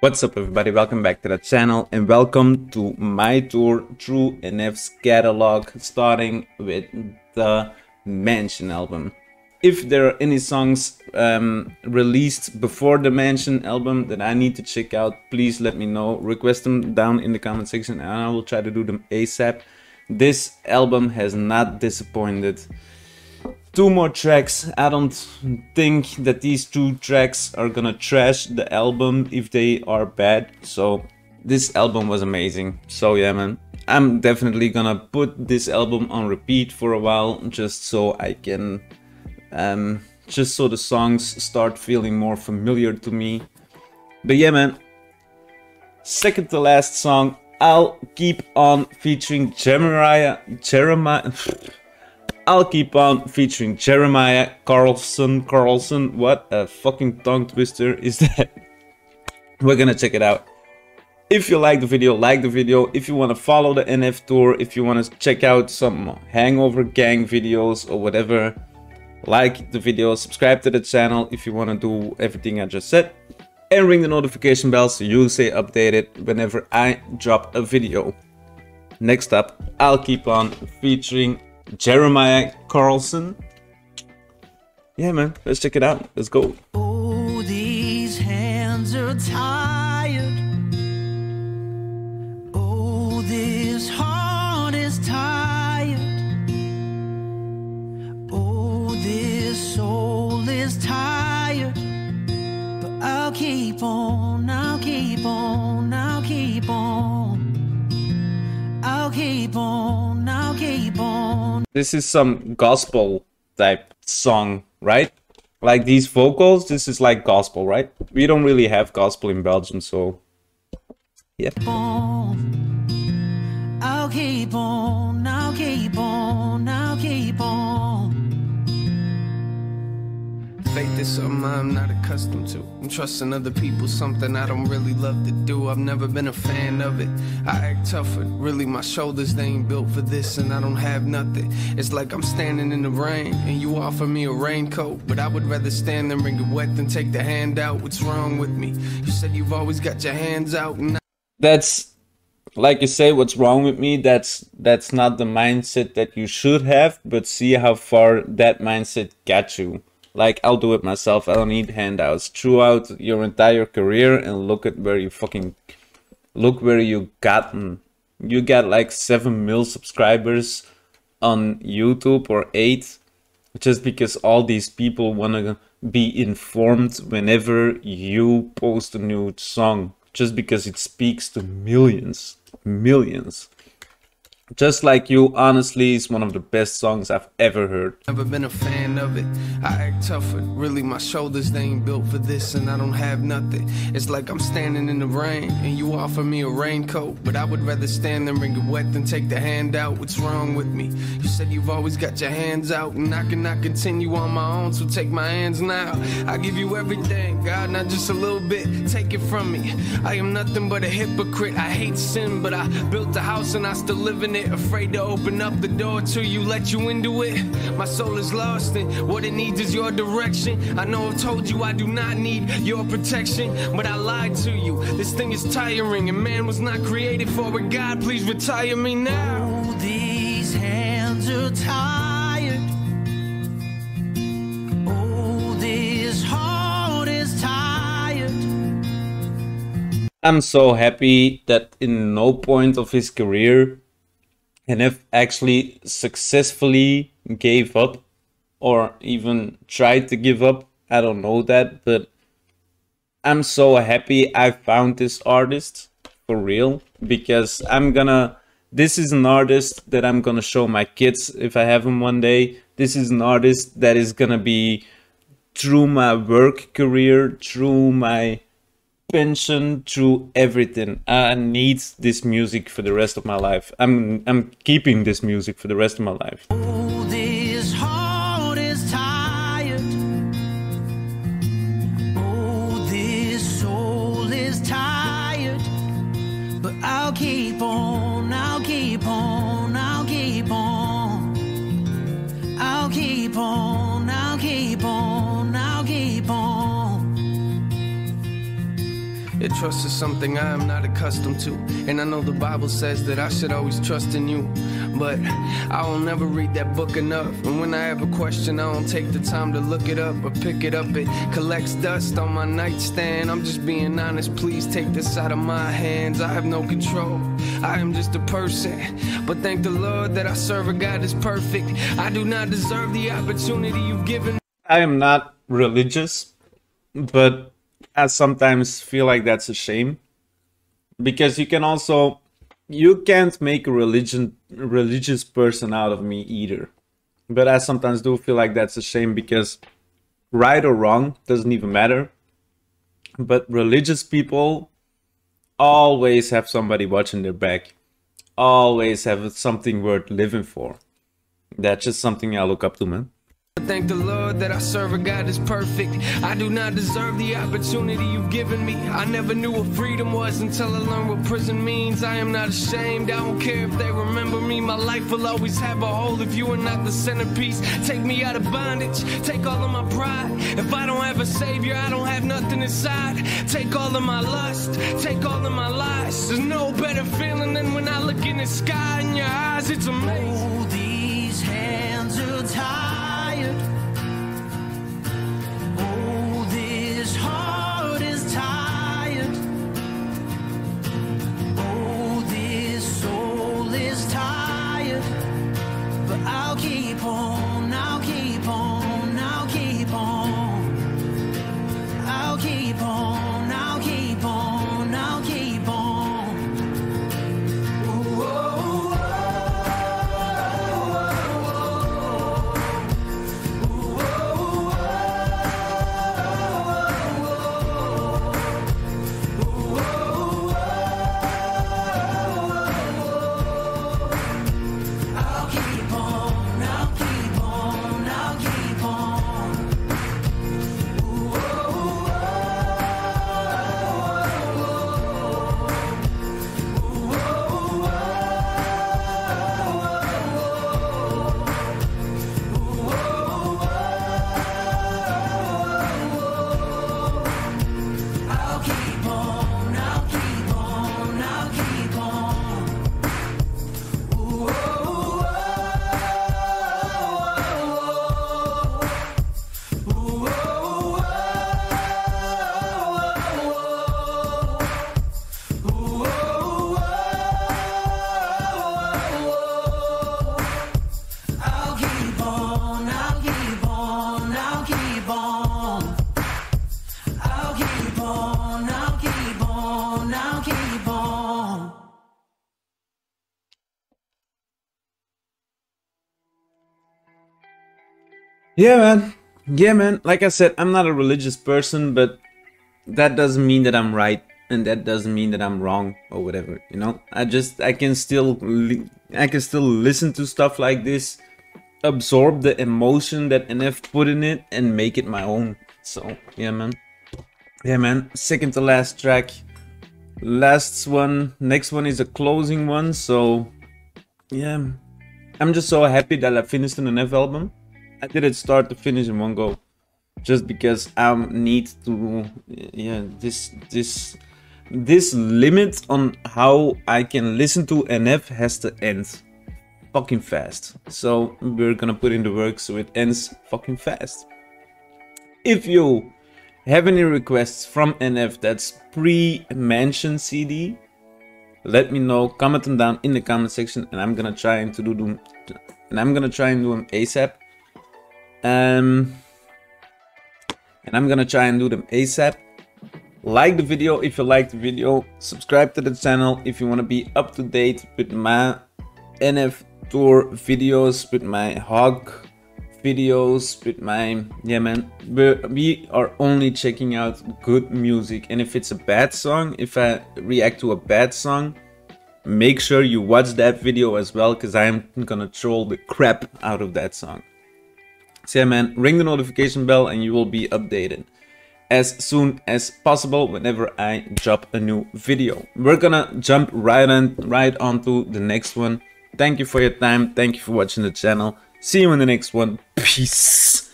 What's up everybody, welcome back to the channel and welcome to my tour through NF's catalog, starting with the Mansion album. If there are any songs released before the Mansion album that I need to check out, please let me know, request them down in the comment section and I will try to do them ASAP. This album has not disappointed. Two more tracks. I don't think that these two tracks are gonna trash the album if they are bad. So this album was amazing. So yeah man, I'm definitely gonna put this album on repeat for a while, just so I can just so the songs start feeling more familiar to me. But yeah man, second to last song, I'll Keep On featuring Jeremiah Carlson. What a fucking tongue twister is that. We're gonna check it out. If you like the video, like the video. If you want to follow the NF tour, if you want to check out some Hangover Gang videos or whatever, like the video, subscribe to the channel if you want to do everything I just said, and ring the notification bell so you'll stay updated whenever I drop a video. Next up, I'll Keep On featuring Jeremiah Carlson. Yeah man, let's check it out, let's go. Oh, these hands are tired. Oh, this heart is tired. Oh, this soul is tired. But I'll keep on, I'll keep on, I'll keep on. I'll keep on, I'll keep on. This is some gospel type song, right? Like these vocals, this is like gospel, right? We don't really have gospel in Belgium, so yeah. I'll keep on, I'll keep on, I'll keep on. Faith is something I'm not accustomed to. I'm trusting other people, something I don't really love to do. I've never been a fan of it. I act tougher, really my shoulders, they ain't built for this, and I don't have nothing. It's like I'm standing in the rain and you offer me a raincoat, but I would rather stand and wring it wet than take the hand out. What's wrong with me? You said you've always got your hands out and that's like you say, what's wrong with me? That's not the mindset that you should have, but see how far that mindset got you. Like, I'll do it myself, I don't need handouts. Throughout your entire career, and look at where you fucking... Look where you gotten. You got like 7 million subscribers on YouTube, or 8. Just because all these people wanna be informed whenever you post a new song. Just because it speaks to millions. Millions. Just Like You, honestly, is one of the best songs I've ever heard. Never been a fan of it. I act tougher. Really, my shoulders, they ain't built for this, and I don't have nothing. It's like I'm standing in the rain, and you offer me a raincoat, but I would rather stand than wring it wet than take the hand out. What's wrong with me? You said you've always got your hands out, and I cannot continue on my own, so take my hands now. I give you everything, God, not just a little bit. Take it from me. I am nothing but a hypocrite. I hate sin, but I built a house, and I still live in it. Afraid to open up the door till you let you into it. My soul is lost and what it needs is your direction. I know I've told you I do not need your protection, but I lied to you. This thing is tiring and man was not created for it. God, please retire me now. Oh, these hands are tired. Oh, this heart is tired. I'm so happy that in no point of his career NF actually successfully gave up, or even tried to give up. I don't know that, but I'm so happy I found this artist for real, because this is an artist that I'm gonna show my kids if I have him one day. This is an artist that is gonna be through my work career, through my pension, through everything. I need this music for the rest of my life. I'm keeping this music for the rest of my life. Oh, this heart is tired. Oh, this soul is tired. But I'll keep on, I'll keep on, I'll keep on. I'll keep on, I'll keep on, I'll keep on. Your trust is something I am not accustomed to, and I know the Bible says that I should always trust in you, but I will never read that book enough. And when I have a question, I don't take the time to look it up or pick it up. It collects dust on my nightstand. I'm just being honest, please take this out of my hands. I have no control, I am just a person, but thank the Lord that I serve a God that's perfect. I do not deserve the opportunity you've given me. I am not religious, but I sometimes feel like that's a shame, because you can also, you can't make a religious person out of me either. But I sometimes do feel like that's a shame, because right or wrong doesn't even matter, but religious people always have somebody watching their back, always have something worth living for. That's just something I look up to, man. Thank the Lord that I serve a God that's perfect. I do not deserve the opportunity you've given me. I never knew what freedom was until I learned what prison means. I am not ashamed, I don't care if they remember me. My life will always have a hole if you are not the centerpiece. Take me out of bondage, take all of my pride. If I don't have a savior, I don't have nothing inside. Take all of my lust, take all of my lies. There's no better feeling than when I look in the sky in your eyes, it's amazing. Oh, these hands are tied. Yeah, man. Yeah, man. Like I said, I'm not a religious person, but that doesn't mean that I'm right, and that doesn't mean that I'm wrong or whatever, you know? I can still listen to stuff like this, absorb the emotion that NF put in it, and make it my own. So, yeah, man. Yeah, man. Second to last track. Last one. Next one is a closing one, so yeah. I'm just so happy that I finished an NF album. I didn't start to finish in one go, just because I need to, yeah, this limit on how I can listen to NF has to end fucking fast. So we're gonna put in the work so it ends fucking fast. If you have any requests from NF that's pre-Mansion CD, let me know, comment them down in the comment section, and I'm gonna try and do them ASAP. Like the video if you like the video, subscribe to the channel if you want to be up to date with my NF tour videos, with my HOG videos, with my, yeah, man, we are only checking out good music. And if it's a bad song, if I react to a bad song, make sure you watch that video as well, because I'm gonna troll the crap out of that song. So yeah, man, ring the notification bell and you will be updated as soon as possible whenever I drop a new video. We're gonna jump right on to the next one. Thank you for your time. Thank you for watching the channel. See you in the next one. Peace.